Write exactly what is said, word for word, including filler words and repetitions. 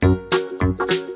뭐지?